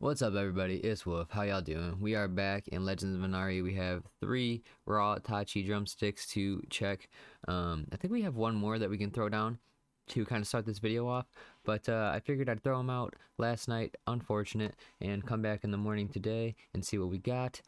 What's up everybody, it's Wolf. How y'all doing? We are back in Legends of Venari. We have 3 raw Tachi drumsticks to check. I think we have one more that we can throw down to kind of start this video off, but I figured I'd throw them out last night, unfortunate, and come back in the morning today and see what we got.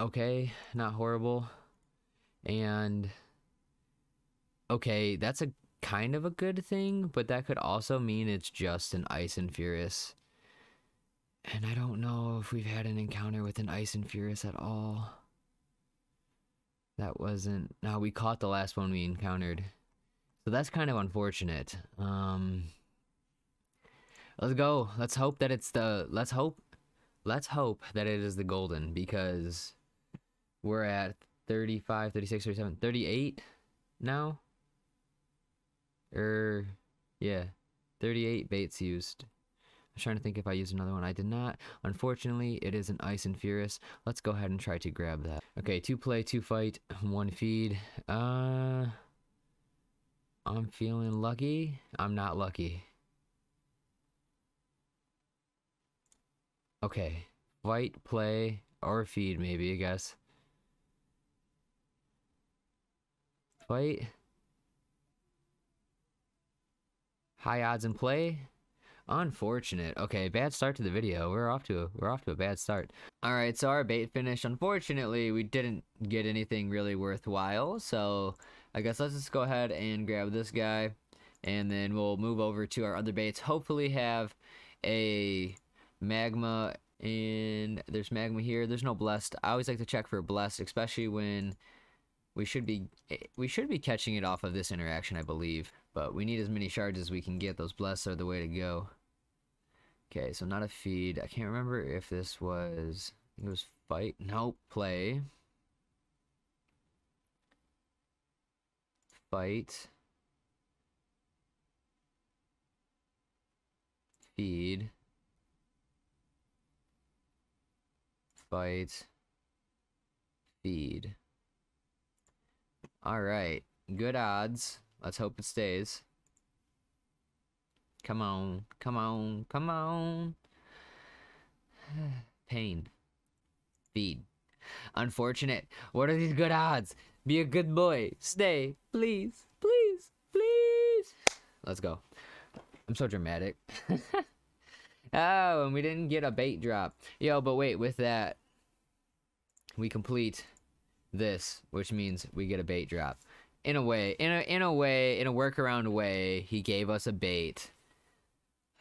Okay, not horrible. And okay, that's a kind of a good thing, but that could also mean it's just an Ice and Furious, and I don't know if we've had an encounter with an Ice and Furious at all. That wasn't, now we caught the last one we encountered, so that's kind of unfortunate. Let's go, let's hope that it's the, let's hope that it is the golden, because we're at 35 36 37 38 now. Yeah, 38 baits used. I was trying to think if I used another one. I did not. Unfortunately, it is an Ice and Furious. Let's go ahead and try to grab that. Okay, 2 play, 2 fight, 1 feed. I'm feeling lucky. I'm not lucky. Okay, fight, play, or feed maybe, I guess. Fight. High odds in play, unfortunate. Okay, bad start to the video. We're off to a bad start. All right, so our bait finish. Unfortunately, we didn't get anything really worthwhile. So I guess let's just go ahead and grab this guy, and then we'll move over to our other baits. Hopefully, have a magma, and there's magma here. There's no blessed. I always like to check for blessed, especially when we should be catching it off of this interaction, I believe. But we need as many shards as we can get. Those blessed are the way to go. Okay, so not a feed. I can't remember if this was... it was fight. No, play. Fight. Feed. Fight. Feed. Alright. Good odds. Let's hope it stays. Come on, come on, come on. Pain. Feed. Unfortunate. What are these good odds? Be a good boy. Stay. Please, please, please. Let's go. I'm so dramatic. Oh, and we didn't get a bait drop. Yo, but wait, with that, we complete this, which means we get a bait drop. In a workaround way, he gave us a bait.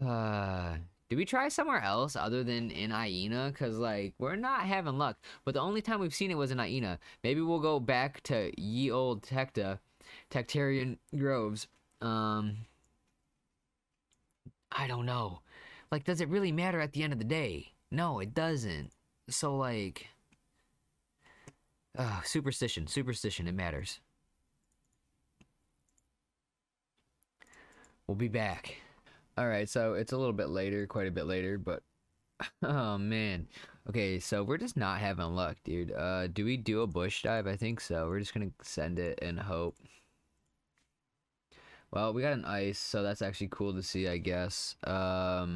Did we try somewhere else other than in Aina? Because, like, we're not having luck. But the only time we've seen it was in Aina. Maybe we'll go back to ye old Tecta, Tectarian Groves. I don't know. Like, does it really matter at the end of the day? No, it doesn't. So, like... superstition. Superstition. It matters. We'll be back. Alright, so it's a little bit later, quite a bit later, but... oh, man. Okay, so we're just not having luck, dude. Do we do a bush dive? I think so. We're just gonna send it and hope. Well, we got an ice, so that's actually cool to see, I guess. I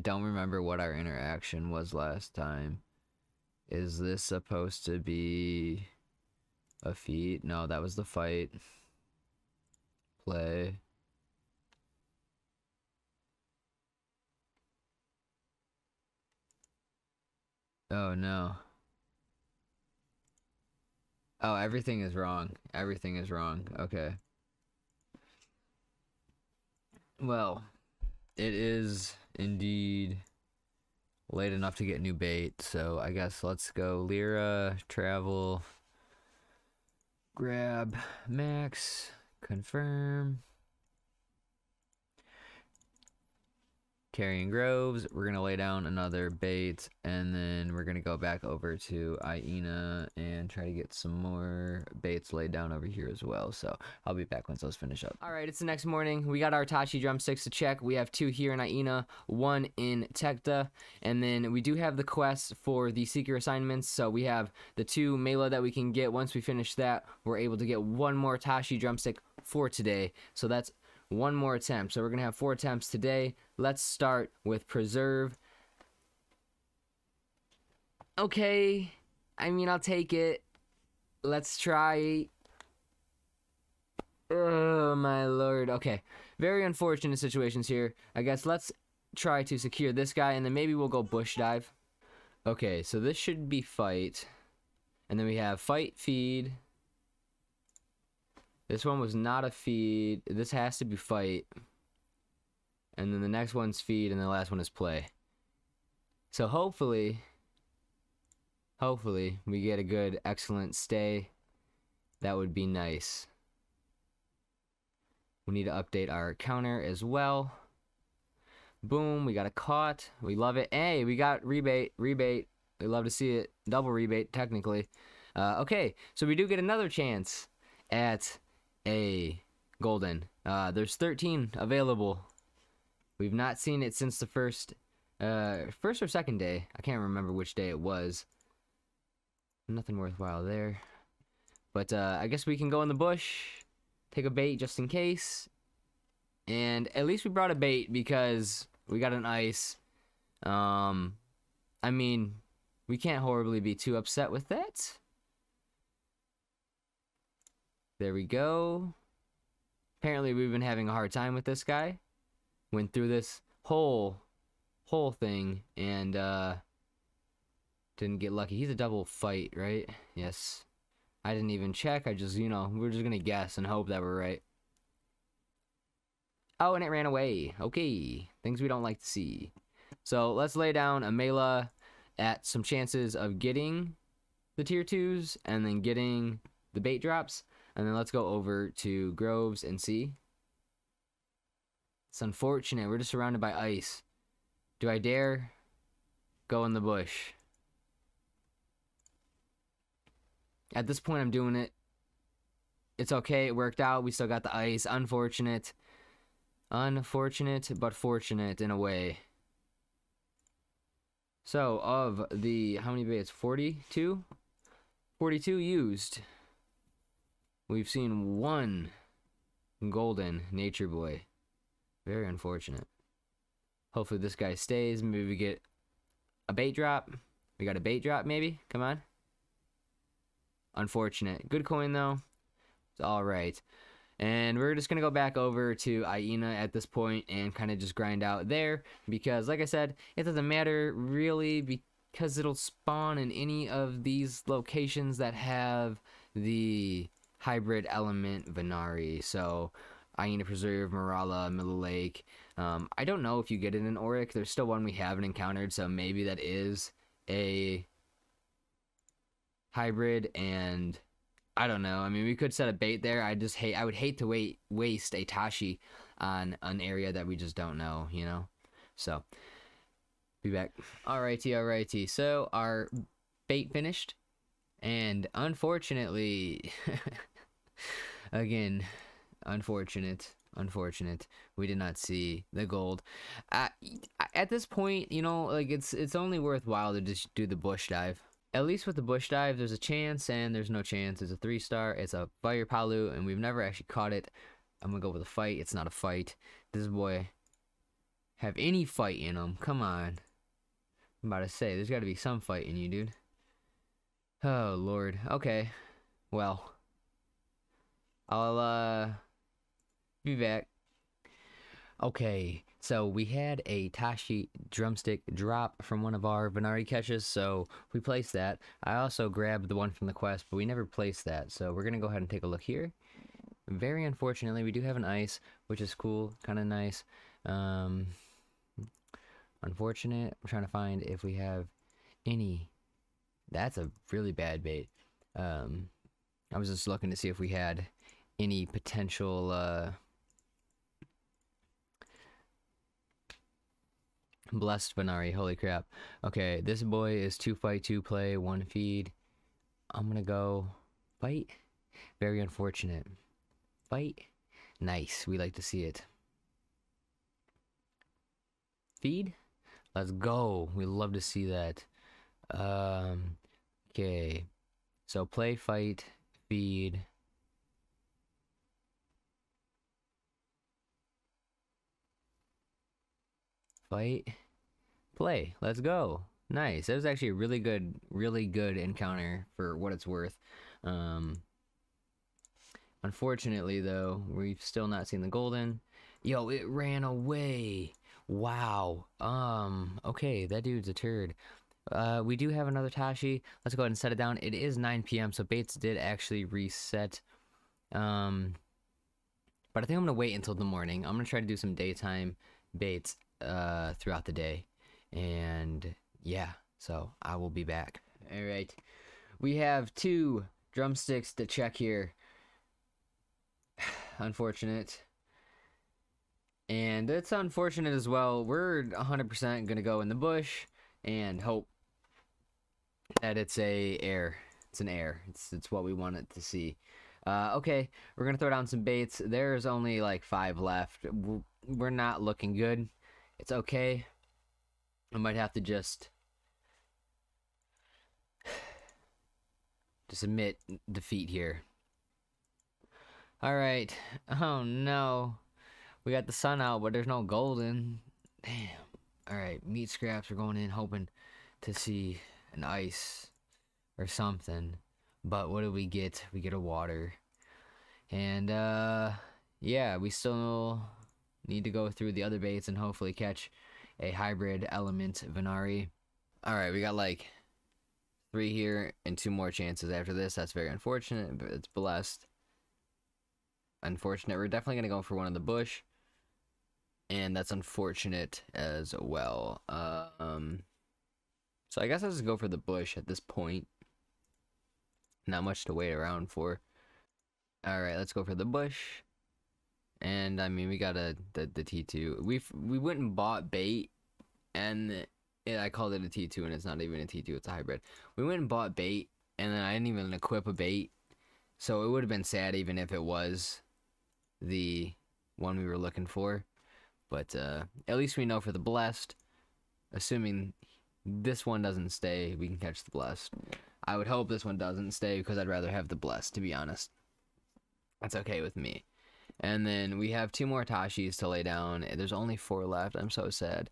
don't remember what our interaction was last time. Is this supposed to be... a feat? No, that was the fight. Play. Oh no. Oh, everything is wrong. Everything is wrong. Okay. Well, it is indeed late enough to get new bait, so I guess let's go Lyra, travel, grab max, confirm. Carrying Groves, we're gonna lay down another bait, and then we're gonna go back over to Aina and try to get some more baits laid down over here as well. So I'll be back once those finish up. All right, it's the next morning. We got our Tachi drumsticks to check. We have 2 here in Aina, 1 in Tecta, and then we do have the quest for the seeker assignments. So we have the 2 Mela that we can get. Once we finish that, we're able to get 1 more Tachi drumstick for today. So that's one more attempt. So we're gonna have 4 attempts today. Let's start with preserve. Okay, I mean, I'll take it. Let's try. Oh my lord. Okay, very unfortunate situations here. I guess let's try to secure this guy, and then maybe we'll go bush dive. Okay, so this should be fight, and then we have fight, feed. This one was not a feed. This has to be fight, and then the next one's feed, and the last one is play. So hopefully we get a good, excellent stay. That would be nice. We need to update our counter as well. Boom, we got a caught. We love it. Hey, we got rebate. We love to see it. Double rebate, technically. Okay, so we do get another chance at a golden. There's 13 available. We've not seen it since the first or second day. I can't remember which day it was. Nothing worthwhile there. But I guess we can go in the bush. Take a bait just in case. And at least we brought a bait because we got an ice. I mean, we can't horribly be too upset with that. There we go. Apparently we've been having a hard time with this guy. Went through this whole thing and didn't get lucky. He's a double fight, right? Yes. I didn't even check. I just, you know, we're just going to guess and hope that we're right. Oh, and it ran away. Okay. Things we don't like to see. So let's lay down a Mela at some chances of getting the tier 2s and then getting the bait drops. And then let's go over to Groves and see. It's unfortunate. We're just surrounded by ice. Do I dare go in the bush? At this point, I'm doing it. It's okay. It worked out. We still got the ice. Unfortunate. Unfortunate, but fortunate in a way. So, of the... how many baits? 42? 42 used. We've seen 1 golden nature boy. Very unfortunate. Hopefully this guy stays. Maybe we get a bait drop. We got a bait drop, maybe? Come on. Unfortunate. Good coin though. It's all right. And we're just gonna go back over to Aina at this point and kind of just grind out there, because like I said, it doesn't matter really, because it'll spawn in any of these locations that have the hybrid element Venari. So Aina Preserve, Marala, Milla Lake. I don't know if you get it in Auric. There's still one we haven't encountered, so maybe that is a hybrid, and I don't know. I mean, we could set a bait there. I would hate to waste a Tashi on an area that we just don't know, you know? So, be back. Alrighty. So, our bait finished, and unfortunately, again, unfortunate, we did not see the gold. At this point, you know, like, it's only worthwhile to just do the bush dive. At least with the bush dive, there's a chance, and there's no chance. It's a 3-star, it's a fire palu, and we've never actually caught it. I'm gonna go with a fight. It's not a fight. This boy have any fight in him. Come on. I'm about to say, there's gotta be some fight in you, dude. Oh, lord. Okay. Well. I'll, be back. Okay. So we had a Tashi drumstick drop from one of our Venari catches, so we placed that. I also grabbed the one from the quest, but we never placed that, so we're going to go ahead and take a look here. Very unfortunately, we do have an ice, which is cool, kind of nice. Unfortunate. I'm trying to find if we have any. That's a really bad bait. I was just looking to see if we had any potential... blessed Venari, holy crap. Okay, this boy is 2 fight, 2 play, 1 feed. I'm gonna go fight. Very unfortunate. Fight. Nice, we like to see it. Feed. Let's go. We love to see that. Okay. So play, fight, feed. Fight. Play. Let's go. Nice. That was actually a really good encounter for what it's worth. Unfortunately, though, we've still not seen the golden. Yo, it ran away. Wow. Okay, that dude's a turd. We do have another Tashi. Let's go ahead and set it down. It is 9 p.m., so Bates did actually reset. But I think I'm going to wait until the morning. I'm going to try to do some daytime baits throughout the day. And yeah, so I will be back. All right. We have 2 drumsticks to check here. Unfortunate. And it's unfortunate as well. We're 100% going to go in the bush and hope that it's a air. It's an air. It's what we want it to see. Okay, we're going to throw down some baits. There's only like 5 left. We're not looking good. It's okay. I might have to just admit defeat here. All right. Oh, no. We got the sun out, but there's no golden. Damn. All right. Meat scraps are going in hoping to see an ice or something. But what do we get? We get a water. And, yeah, we still need to go through the other baits and hopefully catch a hybrid element Venari. All right. We got like 3 here and 2 more chances after this. That's very unfortunate, but it's blessed. Unfortunate. We're definitely going to go for one in the bush. And that's unfortunate as well. So I guess I'll just go for the bush at this point. Not much to wait around for. Alright, let's go for the bush. And, I mean, we got the T2. We went and bought bait. And I called it a T2, and it's not even a T2. It's a hybrid. We went and bought bait. And then I didn't even equip a bait. So it would have been sad even if it was the one we were looking for, but at least we know for the blessed, assuming this one doesn't stay, we can catch the blessed. I would hope this one doesn't stay because I'd rather have the blessed, to be honest. That's okay with me. And then we have 2 more Tashis to lay down. There's only 4 left. I'm so sad.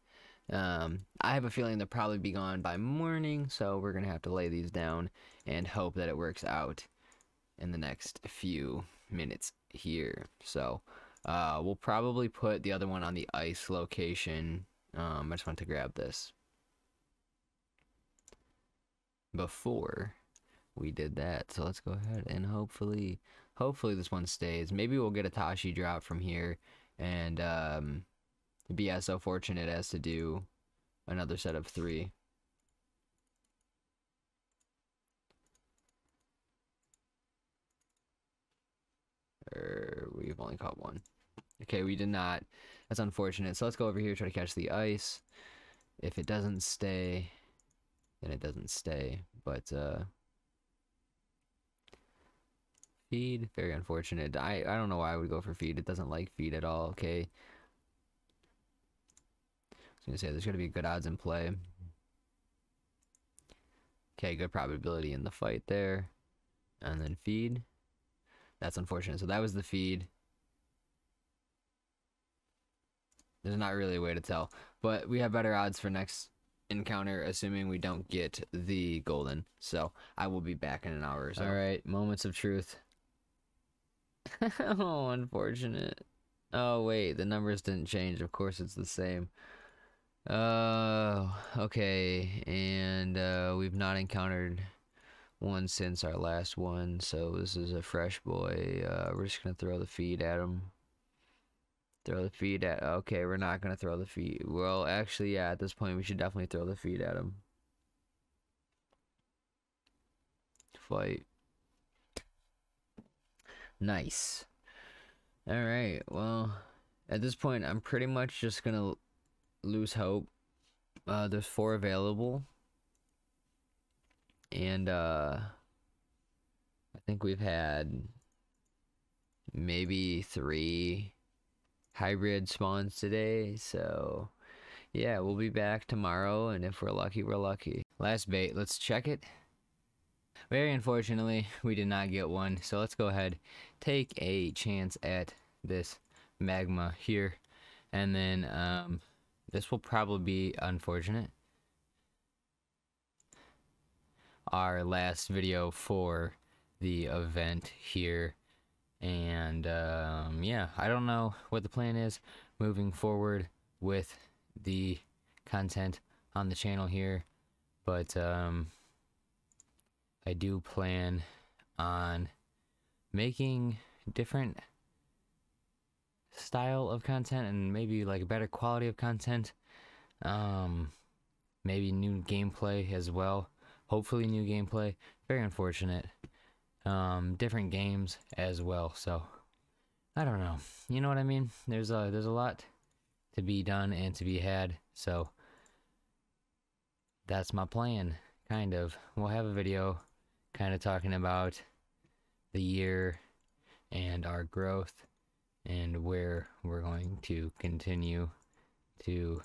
I have a feeling they'll probably be gone by morning, so we're going to have to lay these down and hope that it works out in the next few minutes here. So we'll probably put the other one on the ice location. I just want to grab this before we did that, so let's go ahead and hopefully this one stays. Maybe we'll get a Tashi drop from here and be as so fortunate as to do another set of 3. We've only caught 1. Okay, we did not. That's unfortunate. So let's go over here, try to catch the ice. If it doesn't stay, then it doesn't stay. But feed, very unfortunate. I don't know why I would go for feed. It doesn't like feed at all. Okay, I was gonna say there's gonna be good odds in play. Okay, good probability in the fight there, and then feed. That's unfortunate. So that was the feed. There's not really a way to tell. But we have better odds for next encounter, assuming we don't get the golden. So I will be back in an hour or so. Alright, moments of truth. Oh, unfortunate. Oh, wait. The numbers didn't change. Of course, it's the same. Okay. And we've not encountered one since our last one, so this is a fresh boy. We're just gonna throw the feed at him. Throw the feed at. Okay, we're not gonna throw the feed. Well, actually, yeah, at this point we should definitely throw the feed at him. Fight. Nice. All right, well, at this point I'm pretty much just gonna lose hope. There's 4 available. And, I think we've had maybe 3 hybrid spawns today, so yeah, we'll be back tomorrow, and if we're lucky, we're lucky. Last bait, let's check it. Very unfortunately, we did not get one, so let's go ahead, take a chance at this magma here, and then, This will probably be unfortunate. Our last video for the event here. And yeah, I don't know what the plan is moving forward with the content on the channel here, but I do plan on making different style of content and maybe like a better quality of content, maybe new gameplay as well, hopefully new gameplay, very unfortunate, different games as well. So I don't know, you know what I mean, there's a lot to be done and to be had, so that's my plan, kind of. We'll have a video kind of talking about the year and our growth and where we're going to continue to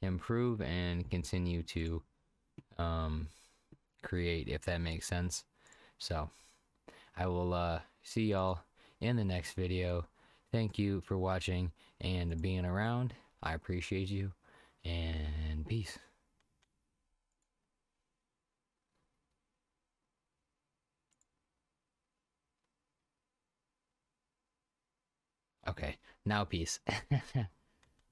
improve and continue to create, if that makes sense. So I will see y'all in the next video. Thank you for watching and being around. I appreciate you, and peace. Okay, now peace.